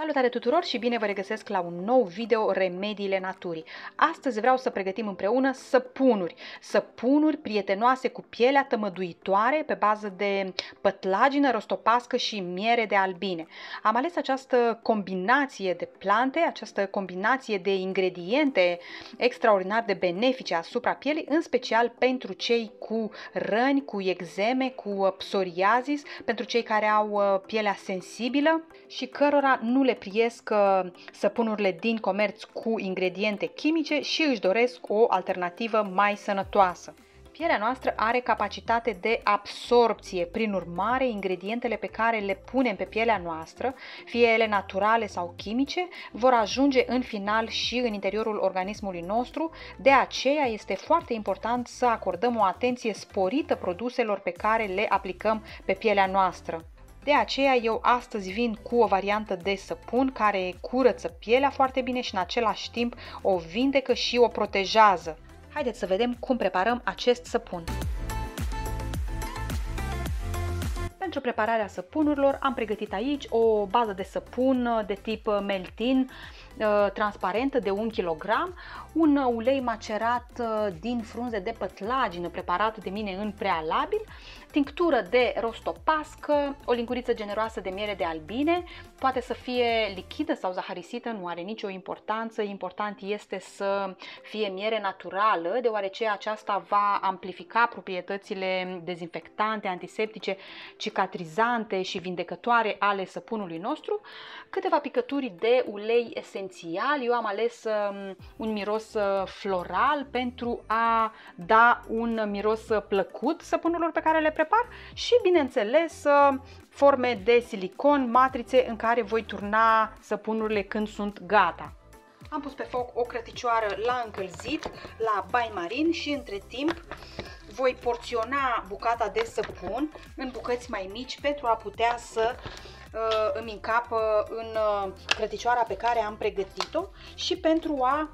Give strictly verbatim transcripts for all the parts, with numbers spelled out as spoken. Salutare tuturor și bine vă regăsesc la un nou video Remediile Naturii. Astăzi vreau să pregătim împreună săpunuri, săpunuri prietenoase cu pielea, tămăduitoare, pe bază de pătlagină, rostopască și miere de albine. Am ales această combinație de plante, această combinație de ingrediente extraordinar de benefice asupra pielei, în special pentru cei cu răni, cu eczeme, cu psoriazis, pentru cei care au pielea sensibilă și cărora nu le priesc săpunurile din comerț cu ingrediente chimice și își doresc o alternativă mai sănătoasă. Pielea noastră are capacitate de absorpție, prin urmare ingredientele pe care le punem pe pielea noastră, fie ele naturale sau chimice, vor ajunge în final și în interiorul organismului nostru, de aceea este foarte important să acordăm o atenție sporită produselor pe care le aplicăm pe pielea noastră. De aceea eu astăzi vin cu o variantă de săpun care curăță pielea foarte bine și în același timp o vindecă și o protejează. Haideți să vedem cum preparăm acest săpun. Pentru prepararea săpunurilor am pregătit aici o bază de săpun de tip meltin transparentă de un kilogram, un ulei macerat din frunze de pătlagină preparat de mine în prealabil, tinctură de rostopască, o linguriță generoasă de miere de albine, poate să fie lichidă sau zaharisită, nu are nicio importanță, important este să fie miere naturală, deoarece aceasta va amplifica proprietățile dezinfectante, antiseptice, cicatrizante și vindecătoare ale săpunului nostru, câteva picături de ulei esențial, eu am ales un miros floral pentru a da un miros plăcut săpunurilor pe care le prepar și, bineînțeles, forme de silicon, matrițe în care voi turna săpunurile când sunt gata. Am pus pe foc o crăticioară la încălzit, la bain-marin și, între timp, voi porționa bucata de săpun în bucăți mai mici pentru a putea să îmi încap în crăticioara pe care am pregătit-o și pentru a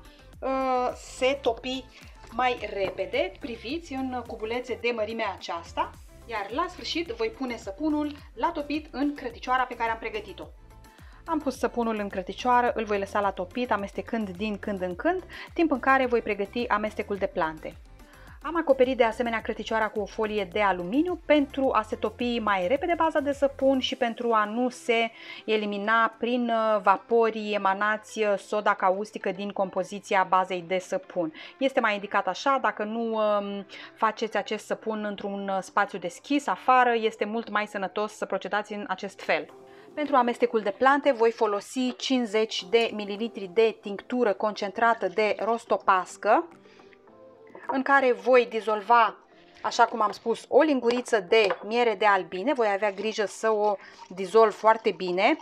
se topi mai repede, priviți, în cubulețe de mărimea aceasta, iar la sfârșit voi pune săpunul la topit în crăticioara pe care am pregătit-o. Am pus săpunul în crăticioară, îl voi lăsa la topit, amestecând din când în când, timp în care voi pregăti amestecul de plante. Am acoperit de asemenea crăticioara cu o folie de aluminiu pentru a se topi mai repede baza de săpun și pentru a nu se elimina prin vapori emanați soda caustică din compoziția bazei de săpun. Este mai indicat așa, dacă nu faceți acest săpun într-un spațiu deschis, afară, este mult mai sănătos să procedați în acest fel. Pentru amestecul de plante voi folosi cincizeci de mililitri de tinctură concentrată de rostopască, în care voi dizolva, așa cum am spus, o linguriță de miere de albine. Voi avea grijă să o dizolv foarte bine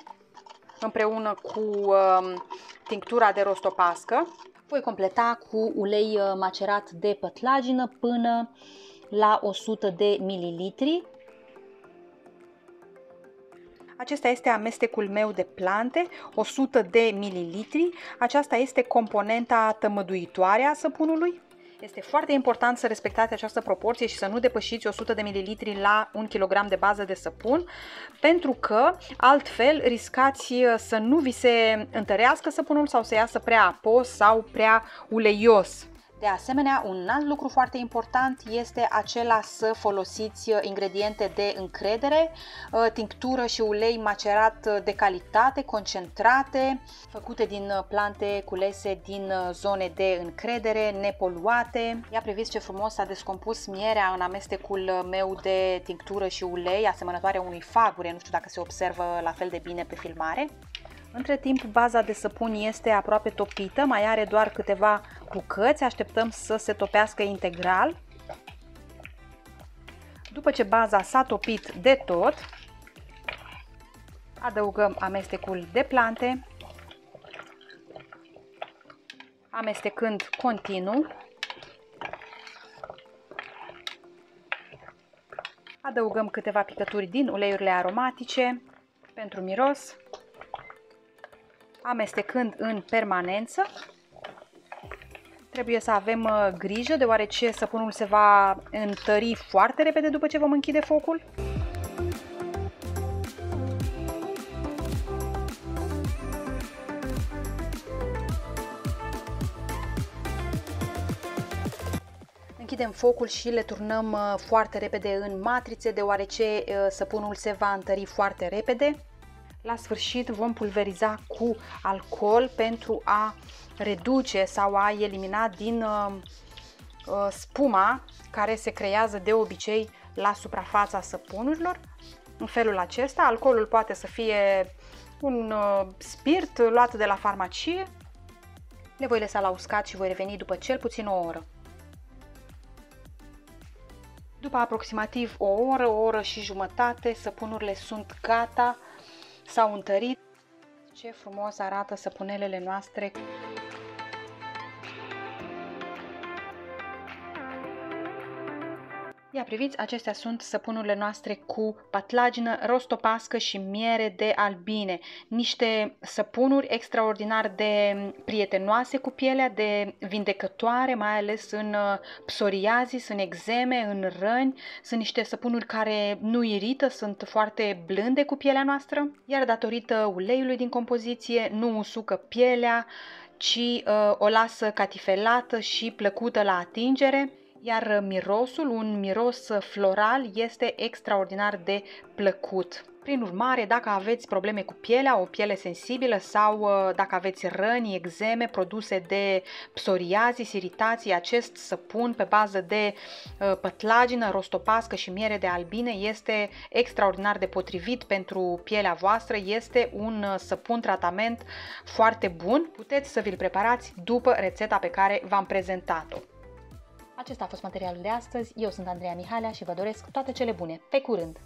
împreună cu uh, tinctura de rostopască. Voi completa cu ulei macerat de pătlagină până la o sută de mililitri. Acesta este amestecul meu de plante, o sută de mililitri. Aceasta este componenta tămăduitoare a săpunului. Este foarte important să respectați această proporție și să nu depășiți o sută de mililitri la un kilogram de bază de săpun, pentru că altfel riscați să nu vi se întărească săpunul sau să iasă prea apos sau prea uleios. De asemenea, un alt lucru foarte important este acela să folosiți ingrediente de încredere, tinctură și ulei macerat de calitate, concentrate, făcute din plante culese din zone de încredere, nepoluate. Ia priviți ce frumos s-a descompus mierea în amestecul meu de tinctură și ulei, asemănătoare unui fagure, nu știu dacă se observă la fel de bine pe filmare. Între timp, baza de săpun este aproape topită, mai are doar câteva bucăți, așteptăm să se topească integral. După ce baza s-a topit de tot, adăugăm amestecul de plante, amestecând continuu. Adăugăm câteva picături din uleiurile aromatice pentru miros, amestecând în permanență. Trebuie să avem grijă, deoarece săpunul se va întări foarte repede după ce vom închide focul. închidem focul și le turnăm foarte repede în matrițe, deoarece săpunul se va întări foarte repede. La sfârșit vom pulveriza cu alcool pentru a reduce sau a elimina din spuma care se creează de obicei la suprafața săpunurilor. În felul acesta, alcoolul poate să fie un spirit luat de la farmacie. Le voi lăsa la uscat și voi reveni după cel puțin o oră. După aproximativ o oră, o oră și jumătate, săpunurile sunt gata, s-au întărit. Ce frumos arată săpunelele noastre! Ia priviți, acestea sunt săpunurile noastre cu patlagină, rostopască și miere de albine. Niște săpunuri extraordinar de prietenoase cu pielea, de vindecătoare, mai ales în psoriazis, în eczeme, în răni. Sunt niște săpunuri care nu irită, sunt foarte blânde cu pielea noastră, iar datorită uleiului din compoziție nu usucă pielea, ci uh, o lasă catifelată și plăcută la atingere. Iar mirosul, un miros floral, este extraordinar de plăcut. Prin urmare, dacă aveți probleme cu pielea, o piele sensibilă sau dacă aveți răni, eczeme, produse de psoriazis, iritații, acest săpun pe bază de pătlagină, rostopască și miere de albine este extraordinar de potrivit pentru pielea voastră. Este un săpun tratament foarte bun. Puteți să vi-l preparați după rețeta pe care v-am prezentat-o. Acesta a fost materialul de astăzi. Eu sunt Andreea Mihalea și vă doresc toate cele bune. Pe curând!